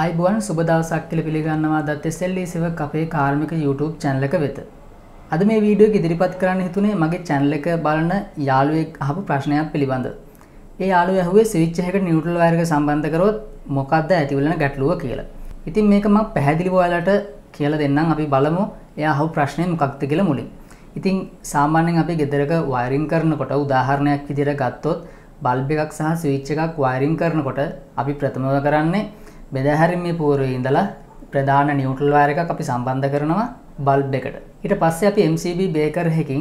අයිබෝන් සුබ දවසක් කියලා පිළිගන්නවා දත් SLE සේවක අපේ කාර්මික YouTube channel එක වෙත. අද මේ වීඩියෝ එක ඉදිරිපත් කරන්න හිතුනේ මගේ channel එක බලන යාළුවෙක් අහපු ප්‍රශ්නයක් පිළිබඳව. ඒ යාළුවා ඇහුවේ ස්විච් එකකට නියුට්‍රල් වයර් එක සම්බන්ධ කරොත් මොකක්ද ඇති වෙන ගැටලුව කියලා. ඉතින් මේක මම පැහැදිලිව ඔයාලට කියලා දෙන්නම්. අපි බලමු එයා අහපු ප්‍රශ්නේ මොකක්ද කියලා මුලින්. ඉතින් සාමාන්‍යයෙන් අපි ගෙදරක වයරින් කරනකොට උදාහරණයක් විදිහට ගත්තොත් බල්බ් එකක් සහ ස්විච් එකක් වයරින් කරනකොට අපි ප්‍රථමව කරන්නේ බෙදහැරීමේ පූර්වයේ ඉඳලා ප්‍රධාන නියුට්‍රල් වයර් එකක් අපි සම්බන්ධ කරනවා බල්බ් එකට. ඊට පස්සේ අපි MCB බේකර් එකකින්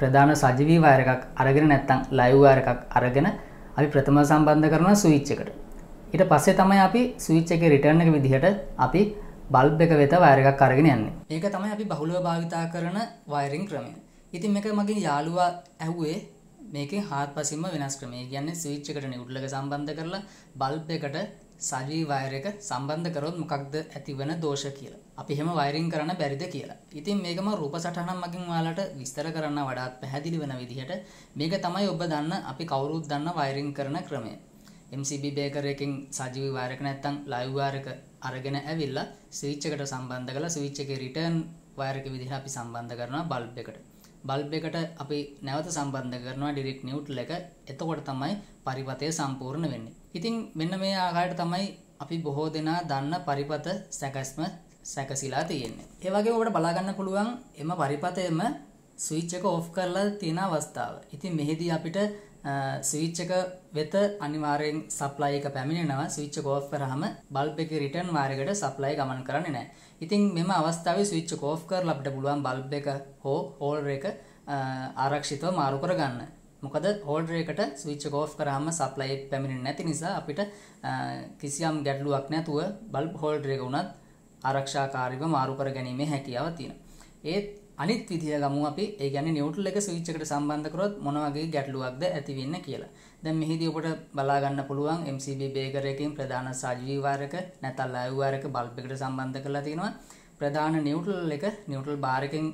ප්‍රධාන සජීවී වයර් එකක් අරගෙන නැත්නම් ලයිව් වයර් එකක් අරගෙන අපි ප්‍රථම සම්බන්ධ කරනවා ස්විච් එකට. ඊට පස්සේ තමයි අපි ස්විච් එකේ රිටර්න් එක විදිහට අපි බල්බ් එක වෙත වයර් එකක් අරගෙන යන්නේ. මේක තමයි අපි බහුලව භාවිතා කරන වයරින් ක්‍රමය. ඉතින් මේක මගේ යාළුවා ඇහුවේ මේකේ හාත්පසින්ම වෙනස් ක්‍රමය. ඒ කියන්නේ ස්විච් එකට නියුට්‍රල් එක සම්බන්ධ කරලා බල්බ් එකට සජීවී වයර් එක සම්බන්ධ කරොත් මොකක්ද ඇතිවන දෝෂ කියලා. අපි හැම වයරින් කරන්න බැරිද කියලා. ඉතින් මේක මම රූප සටහනක් මගින් ඔයාලට විස්තර කරන්න වඩාත් පැහැදිලි වෙන විදිහට මේක තමයි ඔබ දන්න අපි කවුරුත් දන්න වයරින් කරන ක්‍රමය. MCB බේකර් එකකින් සජීවී වයර් එක නැත්තම් ලයිව් වයර් එක අරගෙන ඇවිල්ලා ස්විච් එකට සම්බන්ධ කරලා ස්විච් එකේ රිටර්න් වයර් එක විදිහට අපි සම්බන්ධ කරනවා බල්බ් එකට. බල්බ් එකට අපි නැවත සම්බන්ධ කරනවා ඩිරෙක්ට් නියුට්‍රල් එක. එතකොට තමයි පරිපථය සම්පූර්ණ වෙන්නේ. ඉතින් මෙන්න මේ ආකාරයට තමයි අපි බොහෝ දෙනා දන්න පරිපථ සැකස්ම සැකසීලා තියෙන්නේ. ඒ වගේම ඔබට බලා ගන්න පුළුවන් එම පරිපථයේම ස්විච් එක ඔෆ් කරලා තියෙන අවස්ථාව. ඉතින් මෙහිදී අපිට ස්විච් එක වෙත අනිවාර්යෙන් සප්ලයි එක පැමිණෙනවා. ස්විච් එක ඔෆ් කරාම බල්බ් එකේ රිටර්න් වයර් එකට සප්ලයි ගමන් කරන්නේ නැහැ. ඉතින් මෙම අවස්ථාවේ ස්විච් එක ඔෆ් කරලා අපිට පුළුවන් බල්බ් එක හෝ හෝල්ඩර් එක ආරක්ෂිතව මාරු කරගන්න. මොකද හෝල්ඩර් එකට ස්විච් එක ඔෆ් කරාම සප්ලයි එක පැමිණෙන්නේ නැති නිසා අපිට කිසියම් ගැටලුවක් නැතුව බල්බ් හෝල්ඩර් එක උනත් ආරක්ෂාකාරීව මාරු කරගැනීමේ හැකියාව තියෙනවා. ඒත් අනිත් විදිය ගමු අපි. ඒ කියන්නේ නියුට්‍රල් එක ස්විච් එකට සම්බන්ධ කරොත් මොන වගේ ගැටලුවක්ද ඇති වෙන්නේ කියලා. දැන් මෙහිදී ඔබට බලා ගන්න පුළුවන් MCB බේකර් එකකින් ප්‍රධාන සජීවී වයර් එක නැත්නම් ලයිව් වයර් එක බල්බ් එකට සම්බන්ධ කරලා තිනවා. ප්‍රධාන නියුට්‍රල් එක නියුට්‍රල් බාර් එකෙන්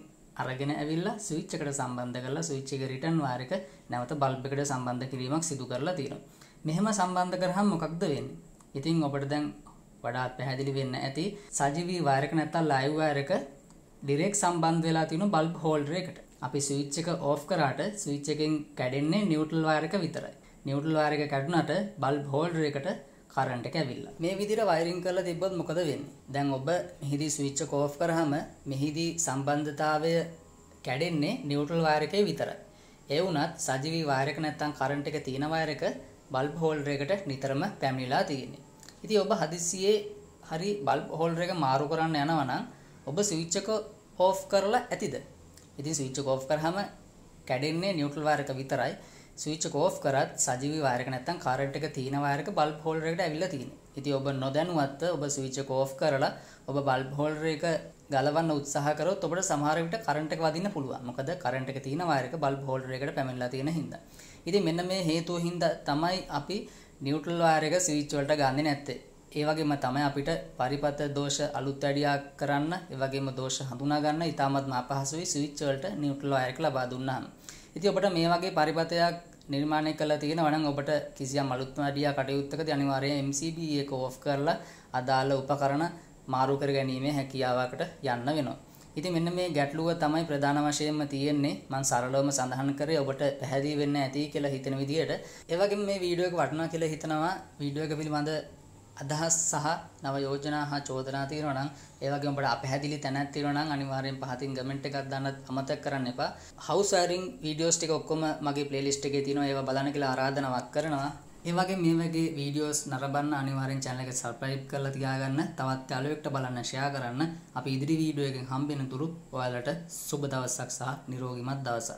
අරගෙන ඇවිල්ලා ස්විච් එකට සම්බන්ධ කරලා ස්විච් එකේ රිටර්න් වයර් එක නැවත බල්බ් එකට සම්බන්ධ කිරීමක් සිදු කරලා තිනවා. මෙහෙම සම්බන්ධ කරාම මොකක්ද වෙන්නේ? ඉතින් ඔබට දැන් වඩාත් පැහැදිලි වෙන්න ඇති සජීවී වයර් එක නැත්නම් ලයිව් වයර් එක ඩිරෙක්ට් සම්බන්ධ වෙලා තියෙන බල්බ් හෝල්ඩර් එකට. අපි ස්විච් එක ඔෆ් කරාට ස්විච් එකෙන් කැඩෙන්නේ නියුට්‍රල් වයර් එක විතරයි. නියුට්‍රල් වයර් එක කැඩුණාට බල්බ් හෝල්ඩර් එකට කරන්ට් එක ඇවිල්ලා. මේ විදිහට වයරින් කරලා තිබ්බොත් මොකද වෙන්නේ? දැන් ඔබ මෙහිදී ස්විච් එක ඔෆ් කරාම මෙහිදී සම්බන්ධතාවය කැඩෙන්නේ නියුට්‍රල් වයර් එකේ විතරයි. ඒ වුණත් සජීවී වයර් එක නැත්තම් කරන්ට් එක තියෙන වයර් එක බල්බ් හෝල්ඩර් එකට නිතරම පැමිණලා තියෙන්නේ. ඉතින් ඔබ හදිස්සියේ හරි බල්බ් හෝල්ඩර් එක මාරු කරන්න යනවා නම් ඔබ ස්විච් එක ඔෆ් කරලා ඇතිද? ඉතින් ස්විච් එක ඔෆ් කරාම කැඩෙන්නේ නියුට්‍රල් වයර් එක විතරයි. ස්විච් එක ඔෆ් කරත් සජීවී වයර් එක නැත්තම් කරන්ට් එක තියෙන වයර් එක බල්බ් හෝල්ඩර් එකට ඇවිල්ලා තියෙනවා. ඉතින් ඔබ නොදැනුවත්ව ඔබ ස්විච් එක ඔෆ් කරලා ඔබ බල්බ් හෝල්ඩර් එක ගලවන්න උත්සාහ කරොත් ඔබට සමහර විට කරන්ට් එක වදින්න පුළුවන්. මොකද කරන්ට් එක තියෙන වයර් එක බල්බ් හෝල්ඩර් එකට පැමිණලා තියෙන හින්දා. ඉතින් මෙන්න මේ හේතුව හින්දා තමයි අපි නියුට්‍රල් වයර් එක ස්විච් වලට ගන්නෙ නැත්තේ. ඒ වගේම තමයි අපිට පරිපථ දෝෂ අලුත් වැඩියක් කරන්න, ඒ වගේම දෝෂ හඳුනා ගන්න ඉතාමත්ම අපහසුයි ස්විච් වලට නියුට්‍රල් වයර් එක ලබා දුන්නාම. ඉතින් ඔබට මේ වගේ පරිපථයක් නිර්මාණය කරලා තියෙනවා නම් ඔබට කිසියම් අලුත් වැඩියක් කටයුත්තකදී අනිවාර්යයෙන් MCB එක ඔෆ් කරලා අදාළ උපකරණ මාරු කර ගැනීමේ හැකියාවකට යන්න වෙනවා. ඉතින් මෙන්න මේ ගැටලුව තමයි ප්‍රධාන වශයෙන්ම තියෙන්නේ. මම සරලවම සඳහන් කරේ ඔබට පැහැදිලි වෙන්න ඇති කියලා හිතන විදිහට. ඒ වගේම මේ වීඩියෝ එක වටිනවා කියලා හිතනවා වීඩියෝ එක පිළිබඳ අදහස් සහ නව යෝජනා හා චෝදනා තියෙනවා නම්, ඒ වගේම ඔබට අපැහැදිලි තැනක් තියෙනවා නම් අනිවාර්යෙන් පහතින් කමෙන්ට් එකක් දාන්නත් අමතක කරන්න එපා. හවුස් වයරින් වීඩියෝස් ටික ඔක්කොම මගේ ප්ලේලිස්ට් එකේ තියෙනවා. ඒවා බලන්න කියලා ආරාධනාවක් කරනවා. ඒ වගේම මේ වගේ වීඩියෝස් නරඹන්න අනිවාර්යෙන් channel එක subscribe කරලා තියාගන්න. තවත් යාළුවෙක්ට බලන්න share කරන්න. අපි ඉදිරි වීඩියෝ එකෙන් හම්බෙන තුරු ඔයාලට සුබ දවසක් සහ නිරෝගීමත් දවසක්.